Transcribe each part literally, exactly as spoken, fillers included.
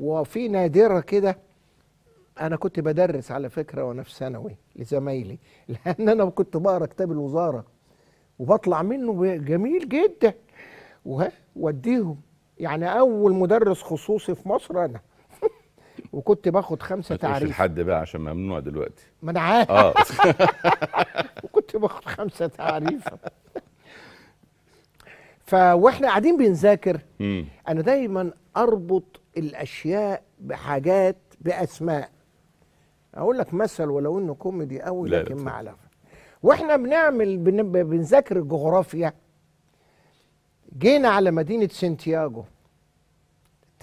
وفي نادرة كده. أنا كنت بدرس على فكرة وأنا في ثانوي لزمايلي، لأن أنا كنت بقرا كتاب الوزارة وبطلع منه جميل جدا وأديهم. يعني أول مدرس خصوصي في مصر أنا وكنت باخد خمسة تعريف. مش لحد بقى عشان ممنوع دلوقتي. ما أنا عارف. آه. وكنت باخد خمسة تعريف. فاحنا قاعدين بنذاكر أنا دايما أربط الأشياء بحاجات بأسماء. أقول لك مثل ولو إنه كوميدي أوي لكن معلفة. وإحنا بنعمل بنذاكر الجغرافيا جينا على مدينة سانتياغو.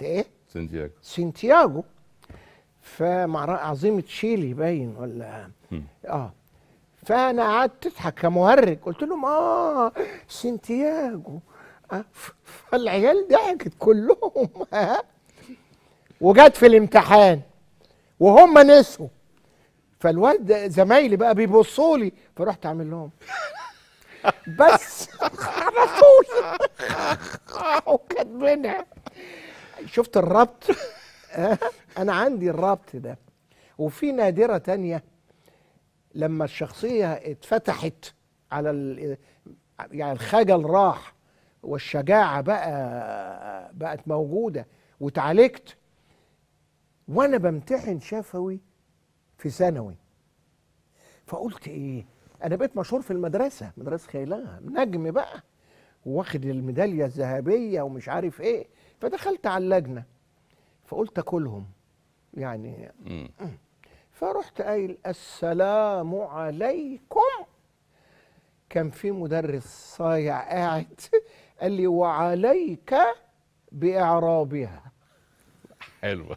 إيه؟ سانتياغو. سانتياغو فمع عظيمة تشيلي باين ولا م. آه. فأنا قعدت أضحك كمهرج، قلت لهم آه سانتياغو. آه. فالعيال ضحكت كلهم. آه. وجت في الامتحان وهم نسوا، فالواد زمايلي بقى بيبصوا لي، فرحت عامل لهم بس على طول وكاتبينها. شفت الربط؟ انا عندي الربط ده. وفي نادره تانية لما الشخصيه اتفتحت على ال... يعني الخجل راح والشجاعه بقى بقت موجوده وتعالجت. وانا بمتحن شفوي في ثانوي، فقلت ايه، انا بقيت مشهور في المدرسه، مدرسه خيلها، نجم بقى واخد الميداليه الذهبيه ومش عارف ايه. فدخلت على اللجنه فقلت اكلهم يعني. فرحت قايل السلام عليكم. كان في مدرس صايع قاعد قال لي وعليك باعرابها. حلوه.